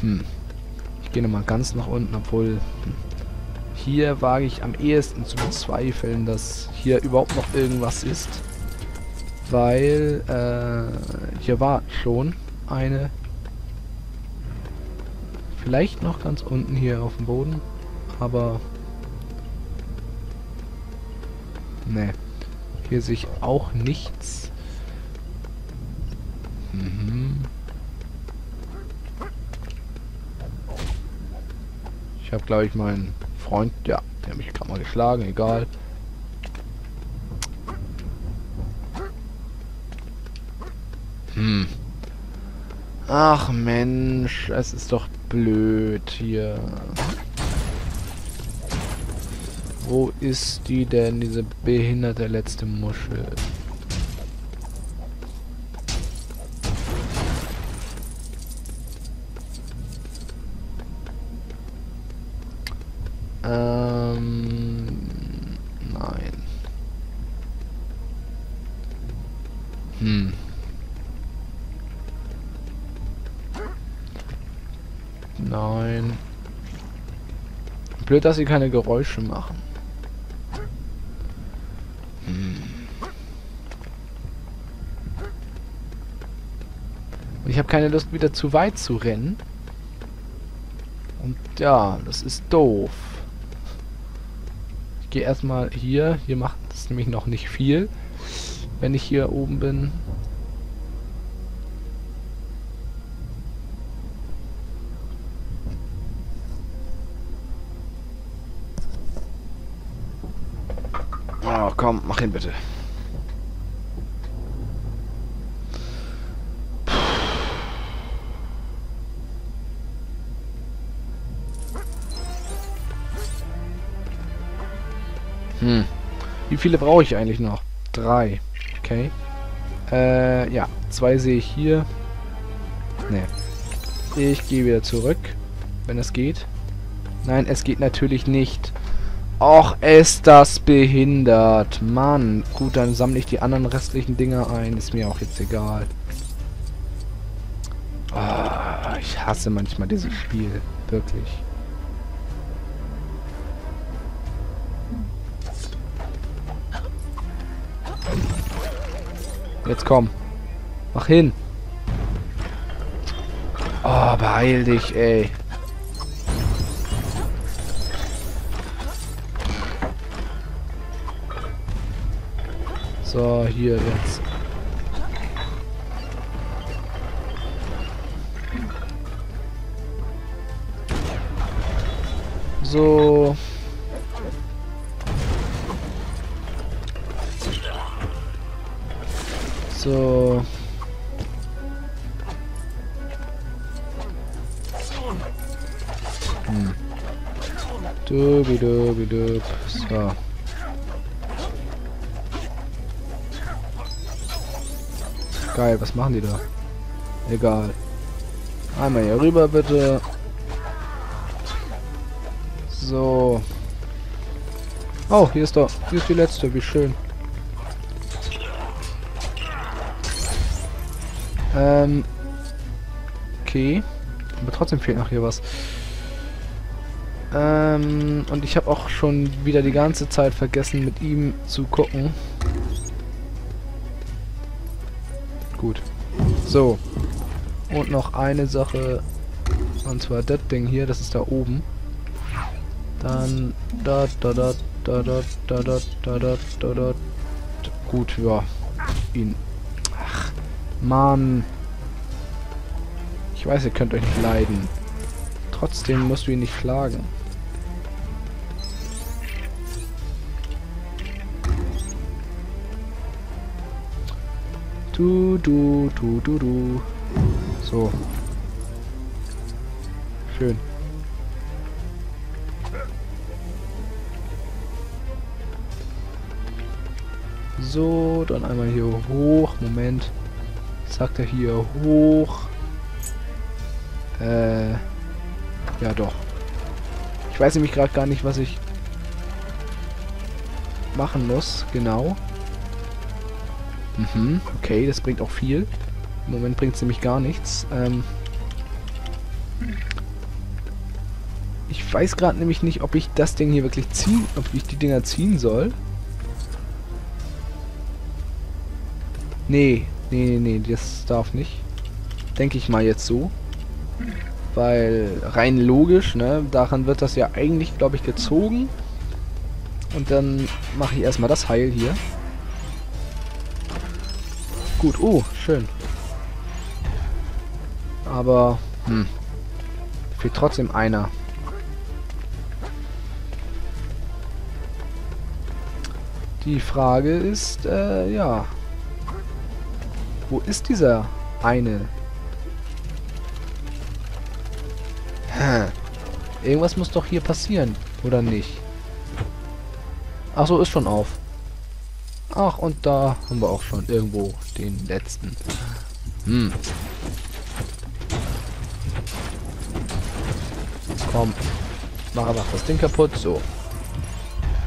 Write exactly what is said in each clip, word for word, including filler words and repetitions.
Hm. Ich gehe nochmal ganz nach unten, obwohl hier wage ich am ehesten zu bezweifeln, dass hier überhaupt noch irgendwas ist. Weil äh, hier war schon eine. Vielleicht noch ganz unten hier auf dem Boden. Aber. Ne. Hier sehe ich auch nichts. Mhm. Ich habe, glaube ich, meinen Freund. Ja, der hat mich gerade mal geschlagen, egal. Hm. Ach Mensch, es ist doch blöd hier. Wo ist die denn, diese behinderte letzte Muschel? Ähm, nein. Hm. Nein. Blöd, dass sie keine Geräusche machen. Hm. Und ich habe keine Lust, wieder zu weit zu rennen. Und ja, das ist doof. Ich gehe erstmal hier. Hier macht es nämlich noch nicht viel, wenn ich hier oben bin. Oh, komm, mach hin bitte. Hm. Wie viele brauche ich eigentlich noch? Drei. Okay. Äh, ja. Zwei sehe ich hier. Ne. Ich gehe wieder zurück. Wenn es geht. Nein, es geht natürlich nicht. Och, ist das behindert. Mann. Gut, dann sammle ich die anderen restlichen Dinger ein. Ist mir auch jetzt egal. Oh, ich hasse manchmal dieses Spiel. Wirklich. Jetzt komm. Mach hin. Oh, beeil dich, ey. So, hier jetzt. So. So. Hm. Dubidubidup. So. Geil, was machen die da? Egal. Einmal hier rüber, bitte. So. Oh, hier ist doch. Hier ist die letzte, wie schön. Ähm. Okay. Aber trotzdem fehlt noch hier was. Ähm. Und ich habe auch schon wieder die ganze Zeit vergessen, mit ihm zu gucken. Gut. So. Und noch eine Sache. Und zwar das Ding hier. Das ist da oben. Dann. Da, da, da, da, da, da, da, da, da, da, da. Gut, ja. Ihn. Mann. Ich weiß, ihr könnt euch nicht leiden. Trotzdem musst du ihn nicht schlagen. Du, du, du, du, du. So. Schön. So, dann einmal hier hoch. Moment. Sagt er hier hoch? Äh. Ja, doch. Ich weiß nämlich gerade gar nicht, was ich machen muss. Genau. Mhm. Okay, das bringt auch viel. Im Moment bringt es nämlich gar nichts. Ähm. Ich weiß gerade nämlich nicht, ob ich das Ding hier wirklich ziehen, ob ich die Dinger ziehen soll. Nee, nee, nee, das darf nicht. Denke ich mal jetzt so. Weil rein logisch, ne, daran wird das ja eigentlich, glaube ich, gezogen. Und dann mache ich erstmal das Heil hier. Gut, oh, schön. Aber, hm, fehlt trotzdem einer. Die Frage ist, äh, ja. Wo ist dieser eine? Hm. Irgendwas muss doch hier passieren, oder nicht? Ach so, ist schon auf. Ach, und da haben wir auch schon irgendwo den letzten. Hm. Komm. Mach einfach das Ding kaputt. So.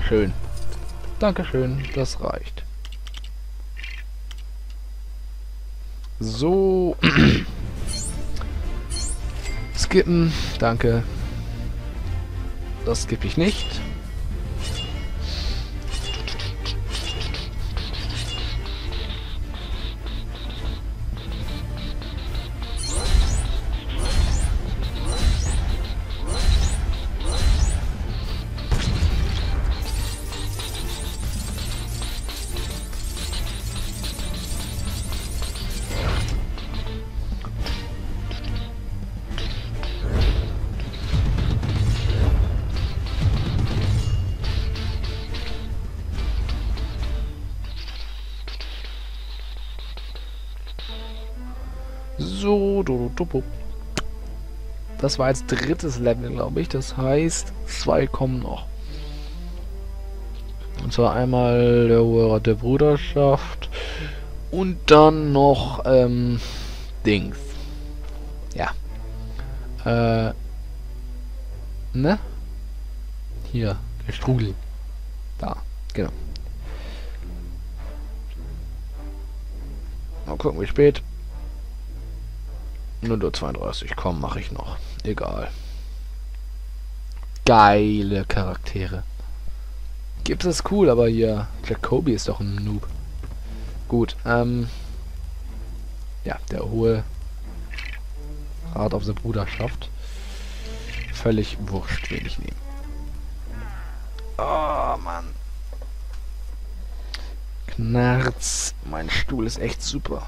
Schön. Dankeschön, das reicht. So. Skippen, danke. Das skippe ich nicht. So, do, do, do. Das war jetzt drittes Level, glaube ich. Das heißt, zwei kommen noch. Und zwar einmal der Hoherat der Bruderschaft und dann noch ähm, Dings. Ja. Äh, ne? Hier, der Strudel. Da, genau. Mal gucken, wie spät. null Uhr zweiunddreißig, komm, mache ich noch. Egal. Geile Charaktere. Gibbs ist cool, aber hier Jacobi ist doch ein Noob. Gut, ähm... ja, der hohe Rat auf der Bruderschaft. Völlig wurscht, will ich nehmen. Oh, Mann. Knarz. Mein Stuhl ist echt super.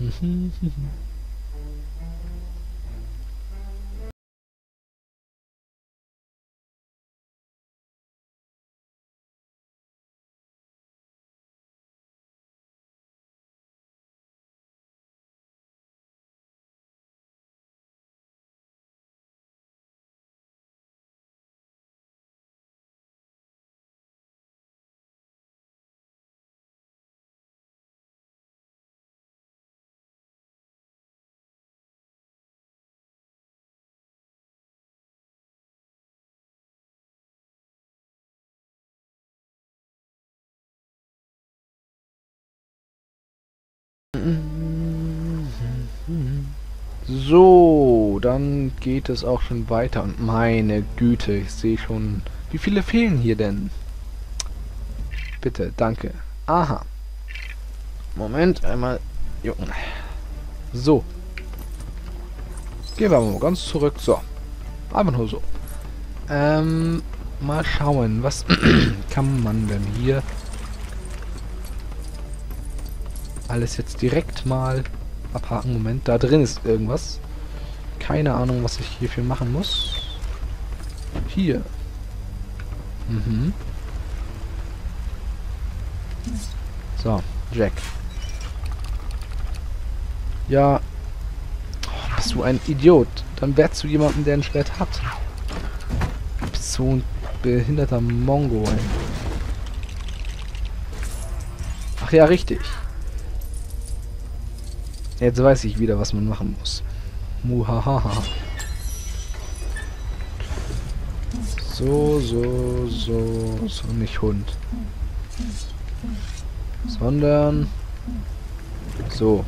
Mm-hmm. So, dann geht es auch schon weiter. Und meine Güte, ich sehe schon... Wie viele fehlen hier denn? Bitte, danke. Aha. Moment, einmal... Jucken. So. Gehen wir mal ganz zurück. So. Einfach nur so. Ähm, mal schauen, was kann man denn hier... Alles jetzt direkt mal... Abhaken, Moment, da drin ist irgendwas. Keine Ahnung, was ich hierfür machen muss. Hier. Mhm. So, Jack. Ja. Oh, bist du ein Idiot? Dann wärst du jemanden, der ein Schwert hat. Du bist so ein behinderter Mongo, ey. Ach ja, richtig. Jetzt weiß ich wieder, was man machen muss. Muhahaha. So, so, so, so. Nicht Hund. Sondern... So.